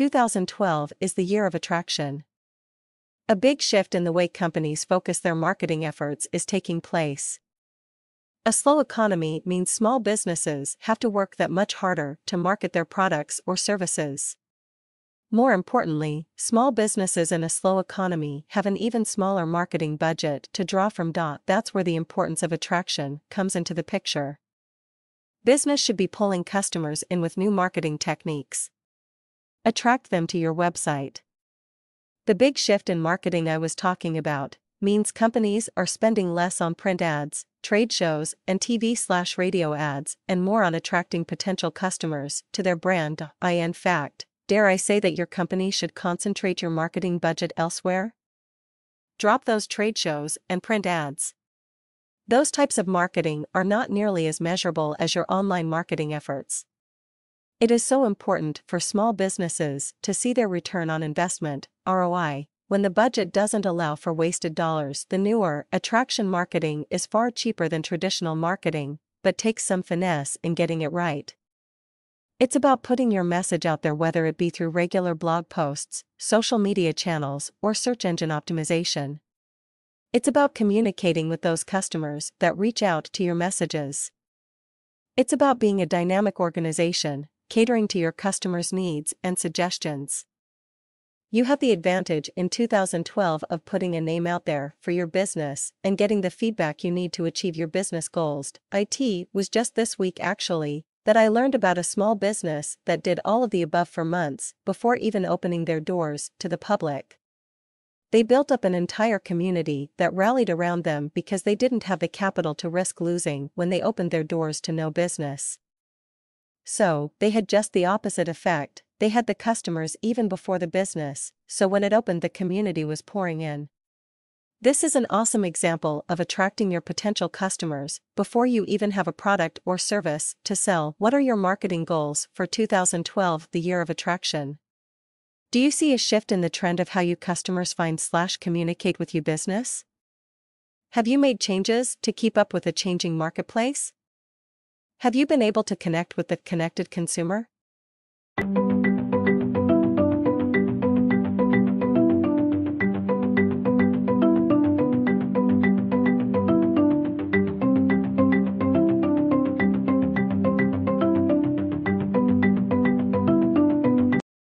2012 is the year of attraction. A big shift in the way companies focus their marketing efforts is taking place. A slow economy means small businesses have to work that much harder to market their products or services. More importantly, small businesses in a slow economy have an even smaller marketing budget to draw from. That's where the importance of attraction comes into the picture. Business should be pulling customers in with new marketing techniques. Attract them to your website. The big shift in marketing I was talking about means companies are spending less on print ads, trade shows, and TV/radio ads, and more on attracting potential customers to their brand. In fact, dare I say that your company should concentrate your marketing budget elsewhere? Drop those trade shows and print ads. Those types of marketing are not nearly as measurable as your online marketing efforts. It is so important for small businesses to see their return on investment, ROI, when the budget doesn't allow for wasted dollars. The newer attraction marketing is far cheaper than traditional marketing, but takes some finesse in getting it right. It's about putting your message out there, whether it be through regular blog posts, social media channels, or search engine optimization. It's about communicating with those customers that reach out to your messages. It's about being a dynamic organization, catering to your customers' needs and suggestions. You have the advantage in 2012 of putting a name out there for your business and getting the feedback you need to achieve your business goals. It was just this week, actually, that I learned about a small business that did all of the above for months before even opening their doors to the public. They built up an entire community that rallied around them because they didn't have the capital to risk losing when they opened their doors to no business. So, they had just the opposite effect. They had the customers even before the business, so when it opened, the community was pouring in. This is an awesome example of attracting your potential customers before you even have a product or service to sell. What are your marketing goals for 2012, the year of attraction? Do you see a shift in the trend of how your customers find/communicate with your business? Have you made changes to keep up with a changing marketplace? Have you been able to connect with the connected consumer?